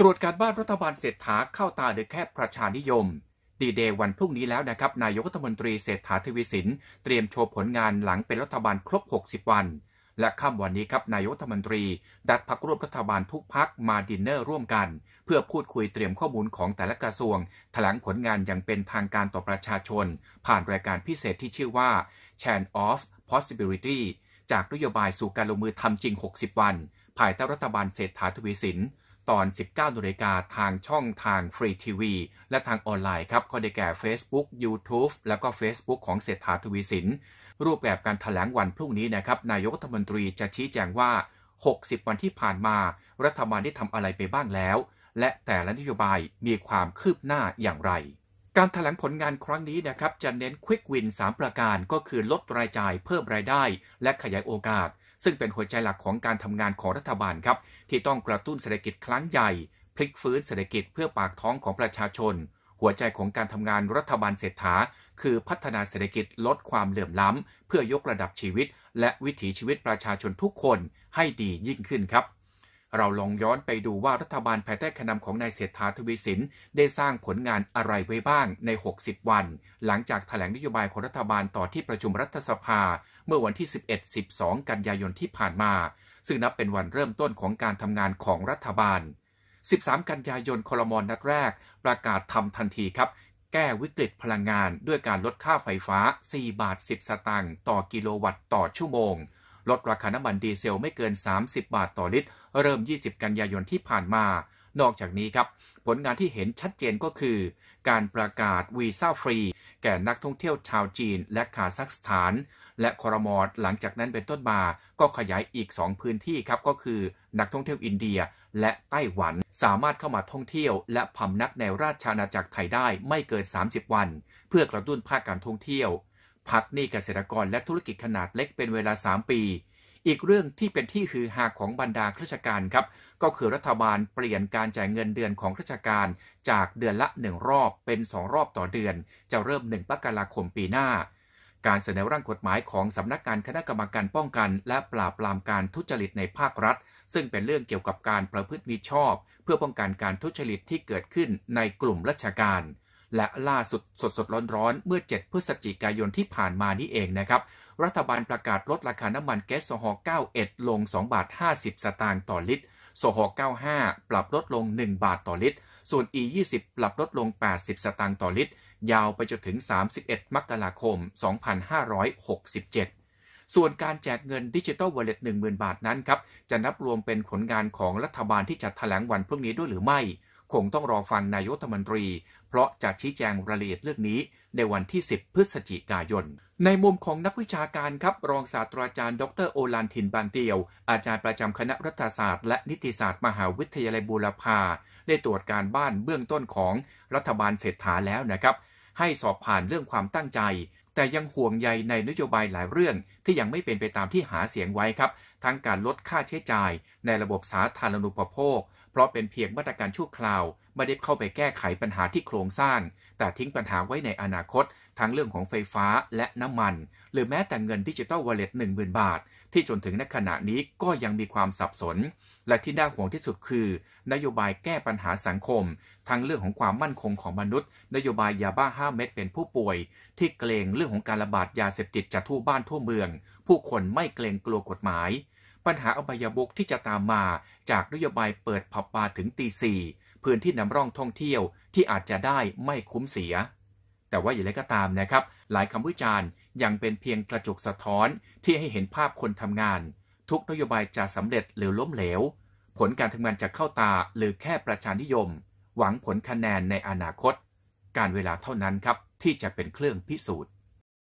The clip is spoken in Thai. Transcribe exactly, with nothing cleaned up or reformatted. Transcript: ตรวจการบ้านรัฐบาลเศรษฐาเข้าตาหรือแค่ประชานิยมดีเดย์วันพรุ่งนี้แล้วนะครับนายกรัฐมนตรีเศรษฐาทวีสินเตรียมโชว์ผลงานหลังเป็นรัฐบาลครบหกสิบวันและค่ำวันนี้ครับนายกรัฐมนตรีดัดพรรคร่วมรัฐบาลทุกพรรคมาดินเนอร์ร่วมกันเพื่อพูดคุยเตรียมข้อมูลของแต่ละกระทรวงแถลงผลงานอย่างเป็นทางการต่อประชาชนผ่านรายการพิเศษที่ชื่อว่า chain of possibility จากนโยบายสู่การลงมือทำจริงหกสิบวันภายใต้รัฐบาลเศรษฐาทวีสินตอน สิบเก้า น.ทางช่องทางฟรีทีวีและทางออนไลน์ครับก็ได้แก่ Facebook YouTube แล้วก็ Facebook ของเศรษฐาทวีสินรูปแบบการแถลงวันพรุ่งนี้นะครับนายกรัฐมนตรีจะชี้แจงว่าหกสิบวันที่ผ่านมารัฐบาลได้ทำอะไรไปบ้างแล้วและแต่ละนโยบายมีความคืบหน้าอย่างไรการแถลงผลงานครั้งนี้นะครับจะเน้นควิกวินสามประการก็คือลดรายจ่ายเพิ่มรายได้และขยายโอกาสซึ่งเป็นหัวใจหลักของการทำงานของรัฐบาลครับที่ต้องกระตุ้นเศรษฐกิจครั้งใหญ่พลิกฟื้นเศรษฐกิจเพื่อปากท้องของประชาชนหัวใจของการทำงานรัฐบาลเศรษฐาคือพัฒนาเศรษฐกิจลดความเหลื่อมล้ำเพื่อยกระดับชีวิตและวิถีชีวิตประชาชนทุกคนให้ดียิ่งขึ้นครับเราลองย้อนไปดูว่ารัฐบาลภายใต้การนำของนายเศรษฐาทวีสินได้สร้างผลงานอะไรไว้บ้างในหกสิบวันหลังจากแถลงนโยบายของรัฐบาลต่อที่ประชุมรัฐสภาเมื่อวันที่สิบเอ็ดถึงสิบสองกันยายนที่ผ่านมาซึ่งนับเป็นวันเริ่มต้นของการทำงานของรัฐบาลสิบสามกันยายนครม.นัดแรกประกาศทำทันทีครับแก้วิกฤตพลังงานด้วยการลดค่าไฟฟ้าสี่บาทสิบสตางค์ต่อกิโลวัตต์ต่อชั่วโมงลดราคาน้ำมันดีเซลไม่เกินสามสิบบาทต่อลิตรเริ่มยี่สิบกันยายนที่ผ่านมานอกจากนี้ครับผลงานที่เห็นชัดเจนก็คือการประกาศวีซ่าฟรีแก่นักท่องเที่ยวชาวจีนและคาซัคสถานและครม.หลังจากนั้นเป็นต้นมาก็ขยายอีกสองพื้นที่ครับก็คือนักท่องเที่ยวอินเดียและไต้หวันสามารถเข้ามาท่องเที่ยวและพำนักในราชอาณาจักรไทยได้ไม่เกินสามสิบวันเพื่อกระตุ้นภาคการท่องเที่ยวพักหนี้เกษตรกรและธุรกิจขนาดเล็กเป็นเวลาสามปีอีกเรื่องที่เป็นที่ฮือฮาของบรรดาข้าราชการครับก็คือรัฐบาลเปลี่ยนการจ่ายเงินเดือนของข้าราชการจากเดือนละหนึ่งรอบเป็นสองรอบต่อเดือนจะเริ่มหนึ่งมกราคมปีหน้าการเสนอร่างกฎหมายของสำนักงานคณะกรรมการป้องกันและปราบปรามการทุจริตในภาครัฐซึ่งเป็นเรื่องเกี่ยวกับการประพฤติมิชอบเพื่อป้องกันการทุจริตที่เกิดขึ้นในกลุ่มราชการและล่าสุดสดๆร้อนๆเมื่อเจ็ดพฤศจิกายนที่ผ่านมานี้เองนะครับรัฐบาลประกาศลดราคาน้ำมันแก๊สโซฮอล์เก้าสิบเอ็ดลงสองบาทห้าสิบสตางค์ต่อลิตรโซฮอล์เก้าสิบห้าปรับลดลงหนึ่งบาทต่อลิตรส่วน อี ยี่สิบ ปรับลดลงแปดสิบสตางค์ต่อลิตรยาวไปจนถึงสามสิบเอ็ดมกราคมสองพันห้าร้อยหกสิบเจ็ดส่วนการแจกเงินดิจิทัลวอลเล็ต หนึ่งหมื่น บาทนั้นครับจะนับรวมเป็นผลงานของรัฐบาลที่จะแถลงวันพรุ่งนี้ด้วยหรือไม่คงต้องรอฟังนายกรัฐมนตรีเพราะจะชี้แจงรายละเอียดเรื่องนี้ในวันที่สิบพฤศจิกายนในมุมของนักวิชาการครับรองศาสตราจารย์ดรโอฬารทินบางเตียวอาจารย์ประจำคณะรัฐศาสตร์และนิติศาสตร์มหาวิทยาลัยบูรพาได้ตรวจการบ้านเบื้องต้นของรัฐบาลเศรษฐาแล้วนะครับให้สอบผ่านเรื่องความตั้งใจแต่ยังห่วงใยในนโยบายหลายเรื่องที่ยังไม่เป็นไปตามที่หาเสียงไว้ครับทั้งการลดค่าใช้จ่ายในระบบสาธารณูปโภคเพราะเป็นเพียงมาตรการชั่วคราวไม่ได้เข้าไปแก้ไขปัญหาที่โครงสร้างแต่ทิ้งปัญหาไว้ในอนาคตทั้งเรื่องของไฟฟ้าและน้ำมันหรือแม้แต่เงินดิจิทัลวอลเล็ต หนึ่งหมื่น บาทที่จนถึงณขณะนี้ก็ยังมีความสับสนและที่น่าห่วงที่สุดคือนโยบายแก้ปัญหาสังคมทั้งเรื่องของความมั่นคงของมนุษย์นโยบายยาบ้าห้าเม็ดเป็นผู้ป่วยที่เกรงเรื่องของการระบาดยาเสพติดจากทั่วบ้านทั่วเมืองผู้คนไม่เกรงกลัวกฎหมายปัญหาอบายมุขที่จะตามมาจากนโยบายเปิดผับบาร์ถึงตีสี่พื้นที่นำร่องท่องเที่ยวที่อาจจะได้ไม่คุ้มเสียแต่ว่าอย่างไรก็ตามนะครับหลายคำวิจารณ์ยังเป็นเพียงกระจกสะท้อนที่ให้เห็นภาพคนทำงานทุกนโยบายจะสำเร็จหรือล้มเหลวผลการทำงานจะเข้าตาหรือแค่ประชานิยมหวังผลคะแนนในอนาคตการเวลาเท่านั้นครับที่จะเป็นเครื่องพิสูจน์